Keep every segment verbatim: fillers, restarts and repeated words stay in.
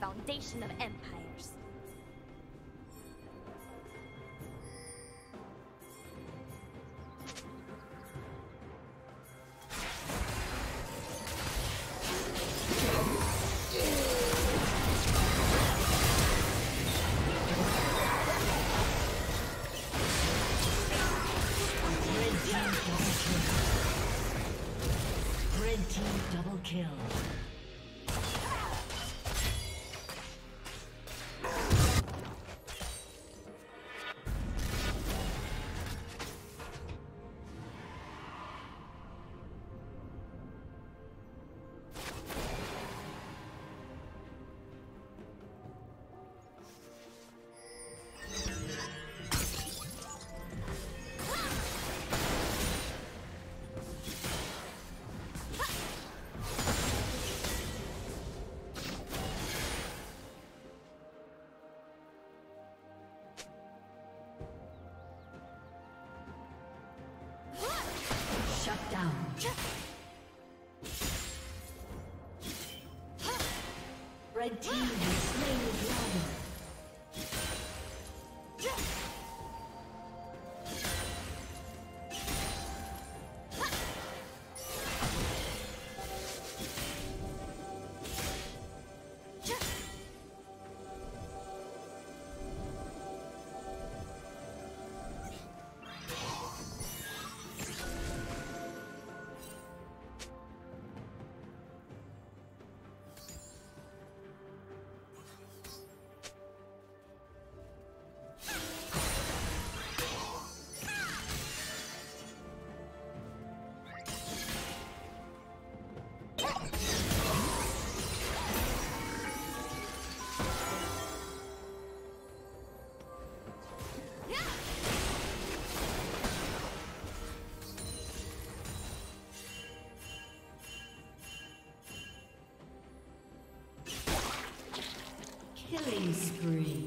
Foundation of empires. Red team double kill. Red team double kill. Red team has slain the dragon. Killing spree.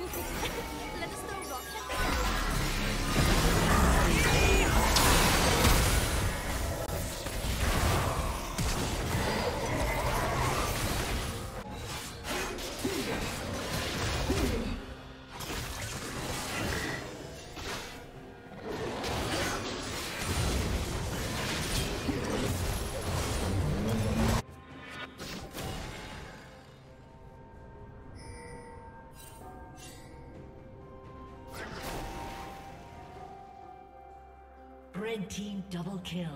Let us know, Red team double kill.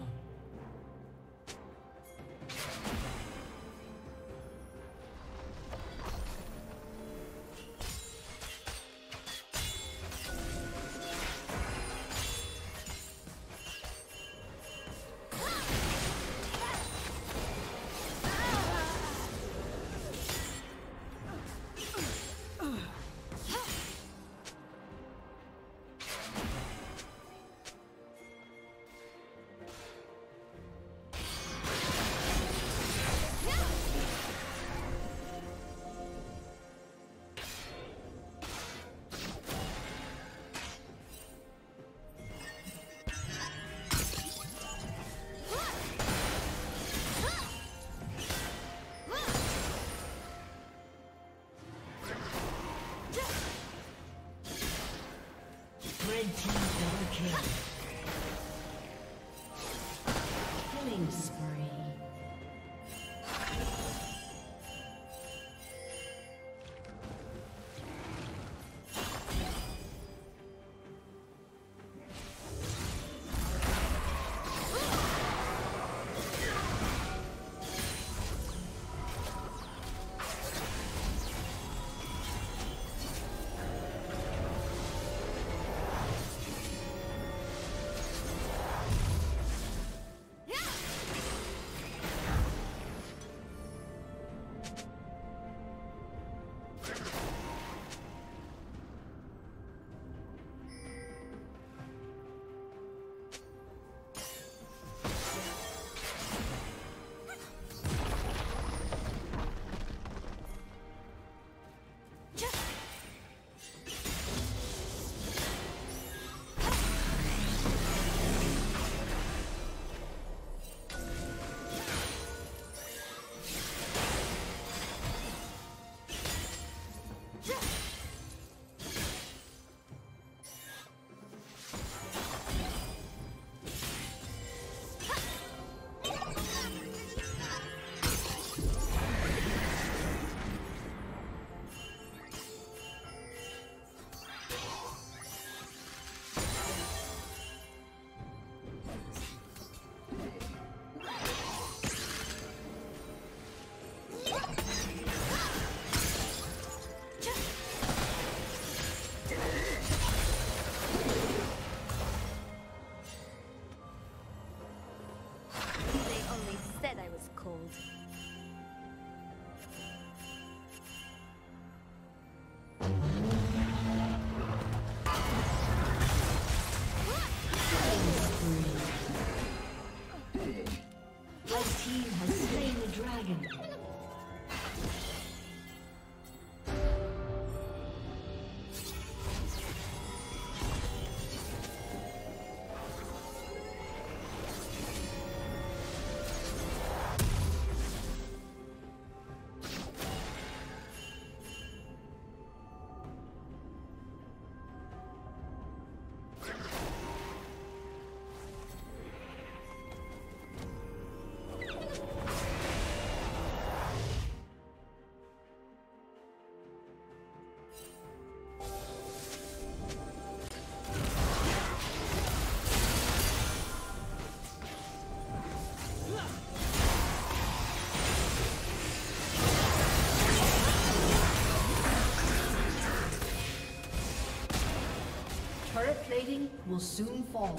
Plating will soon fall.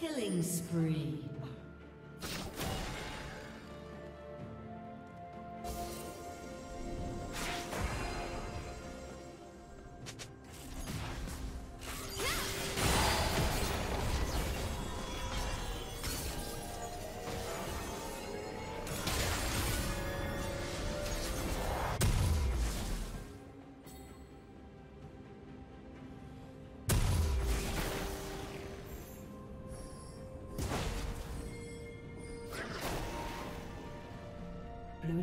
Killing spree. Blue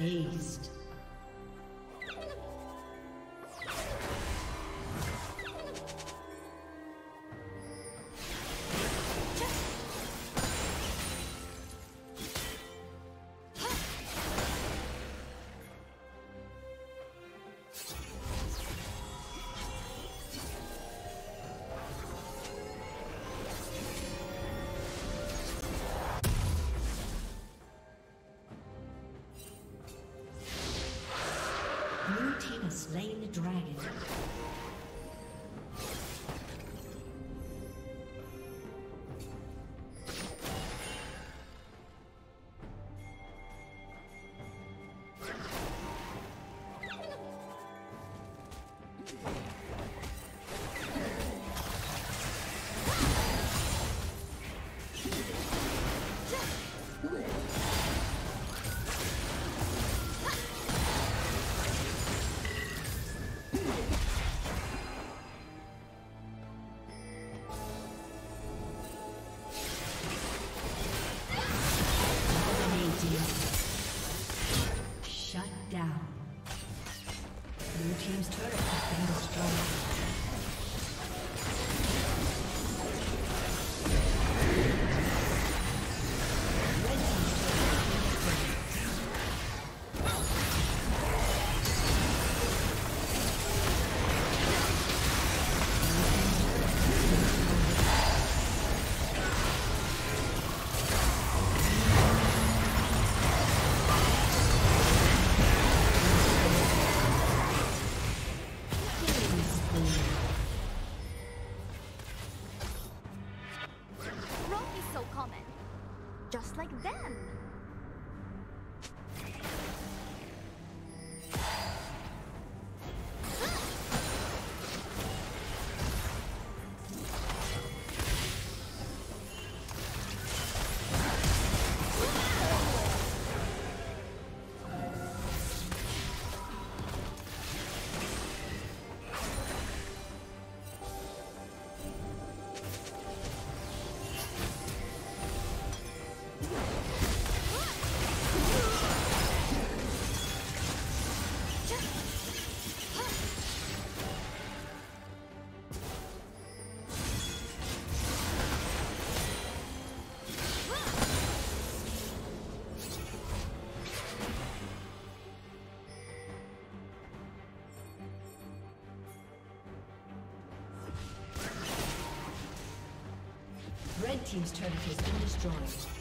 Aced. Slain the dragon. Thank you. team's turret has been destroyed.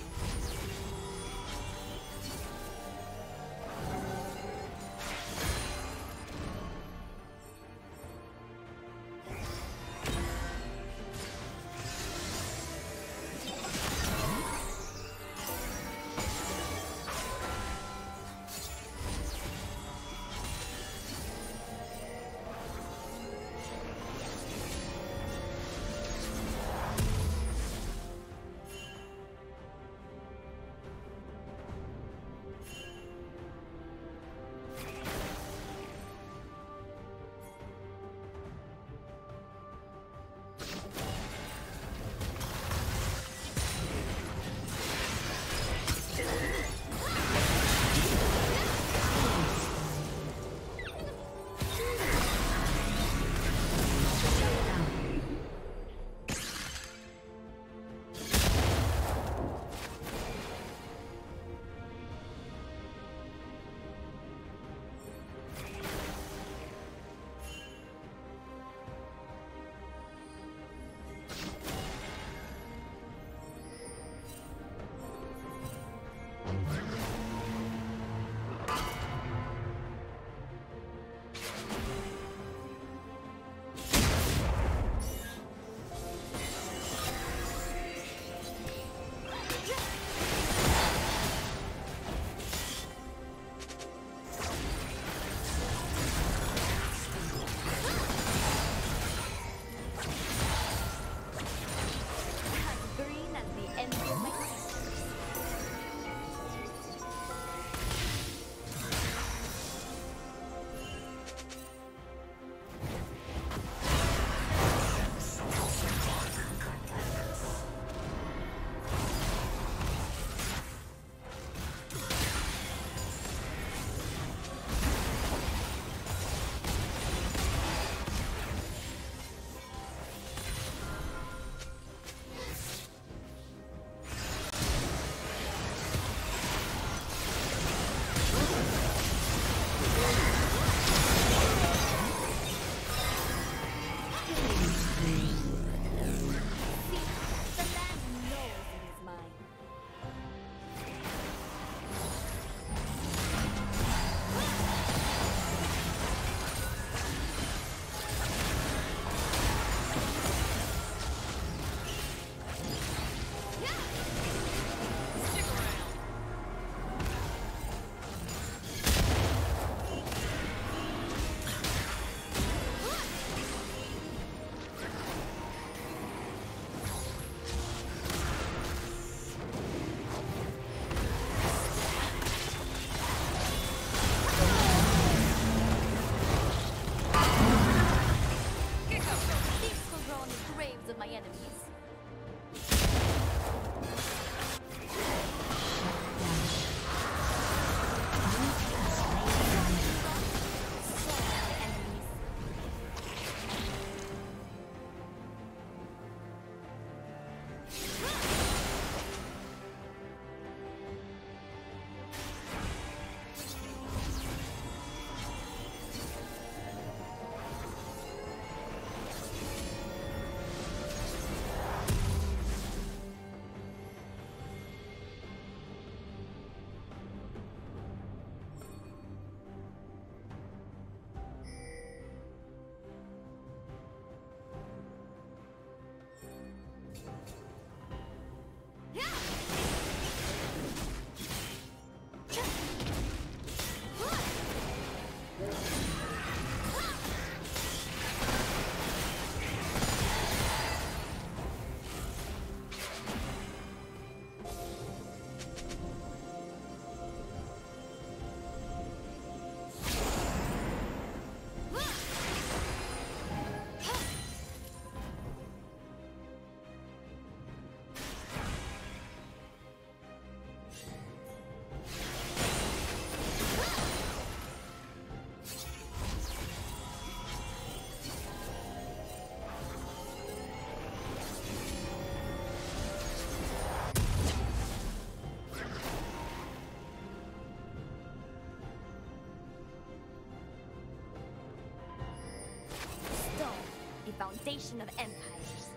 Foundation of empires.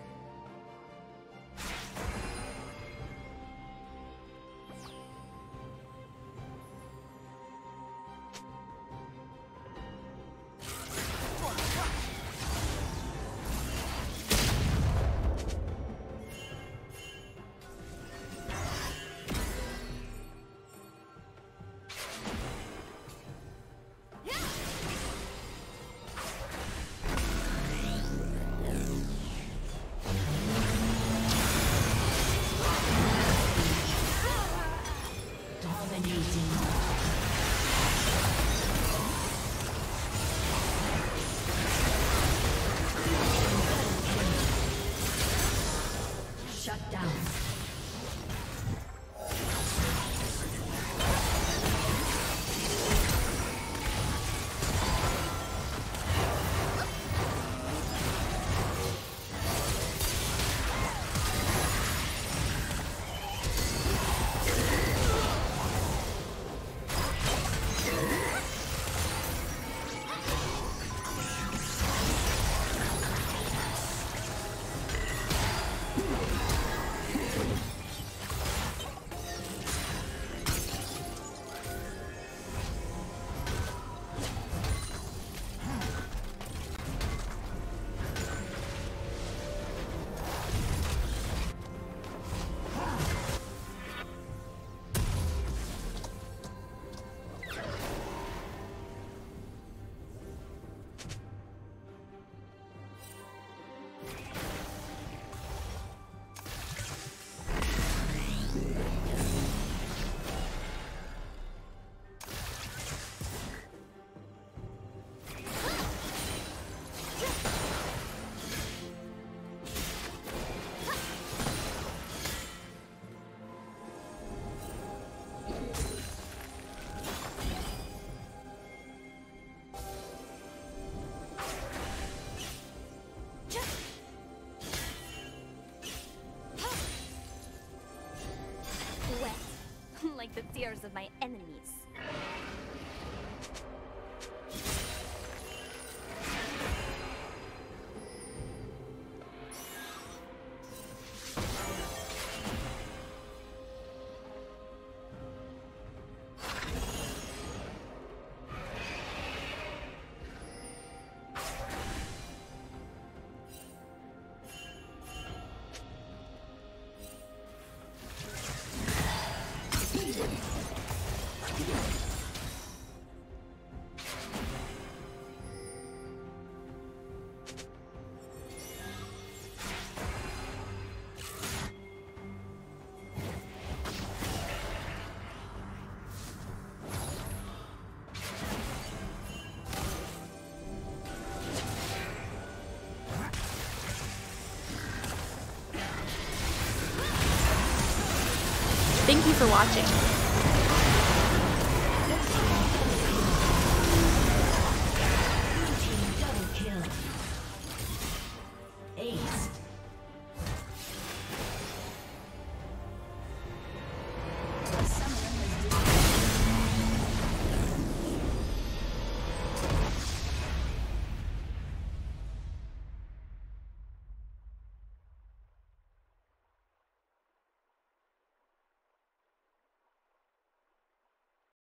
Like the fears of my enemies. Thank you for watching.